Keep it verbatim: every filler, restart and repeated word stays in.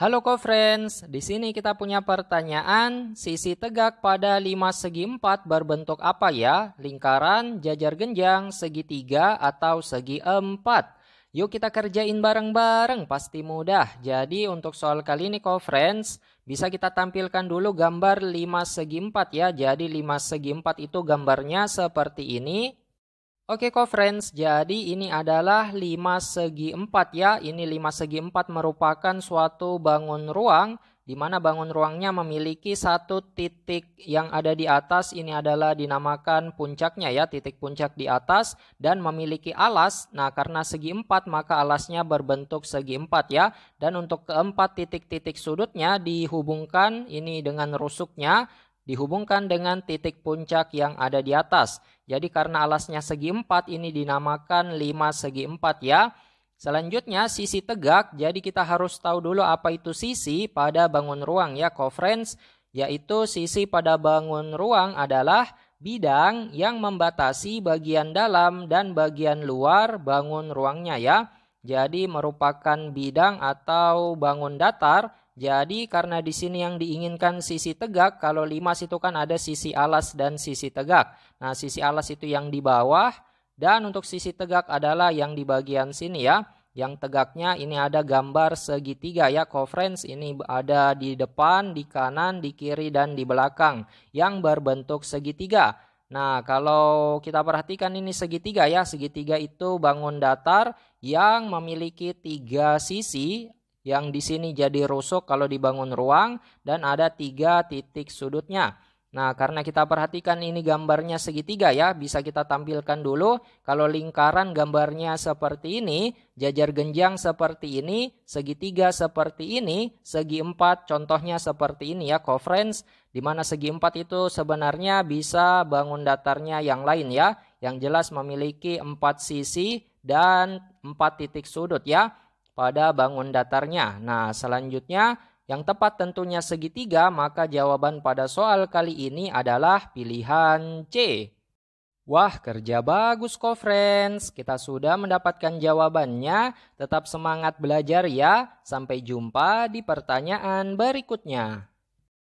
Halo co-friends, di sini kita punya pertanyaan, sisi tegak pada lima segi empat berbentuk apa ya? Lingkaran, jajar genjang, segitiga, atau segi empat? Yuk kita kerjain bareng-bareng, pasti mudah. Jadi untuk soal kali ini co-friends, bisa kita tampilkan dulu gambar lima segi empat ya. Jadi lima segi empat itu gambarnya seperti ini. Oke co-friends, jadi ini adalah lima segi empat ya. Ini lima segi empat merupakan suatu bangun ruang, di mana bangun ruangnya memiliki satu titik yang ada di atas. Ini adalah dinamakan puncaknya ya, titik puncak di atas, dan memiliki alas. Nah, karena segi empat maka alasnya berbentuk segi empat ya. Dan untuk keempat titik-titik sudutnya dihubungkan ini dengan rusuknya, dihubungkan dengan titik puncak yang ada di atas. Jadi karena alasnya segi empat, ini dinamakan lima segi empat ya. Selanjutnya sisi tegak, jadi kita harus tahu dulu apa itu sisi pada bangun ruang ya co-friends. Yaitu sisi pada bangun ruang adalah bidang yang membatasi bagian dalam dan bagian luar bangun ruangnya ya. Jadi merupakan bidang atau bangun datar. Jadi karena di sini yang diinginkan sisi tegak, kalau lima itu kan ada sisi alas dan sisi tegak. Nah, sisi alas itu yang di bawah dan untuk sisi tegak adalah yang di bagian sini ya. Yang tegaknya ini ada gambar segitiga ya co-friends, ini ada di depan, di kanan, di kiri dan di belakang yang berbentuk segitiga. Nah, kalau kita perhatikan ini segitiga ya, segitiga itu bangun datar yang memiliki tiga sisi. Yang di sini jadi rusuk kalau dibangun ruang dan ada tiga titik sudutnya. Nah, karena kita perhatikan ini gambarnya segitiga ya, bisa kita tampilkan dulu. Kalau lingkaran gambarnya seperti ini, jajar genjang seperti ini, segitiga seperti ini, segi empat contohnya seperti ini ya co-friends. Dimana segi empat itu sebenarnya bisa bangun datarnya yang lain ya, yang jelas memiliki empat sisi dan empat titik sudut ya pada bangun datarnya. Nah, selanjutnya yang tepat tentunya segitiga, maka jawaban pada soal kali ini adalah pilihan C. Wah, kerja bagus co-friends. Kita sudah mendapatkan jawabannya. Tetap semangat belajar ya. Sampai jumpa di pertanyaan berikutnya.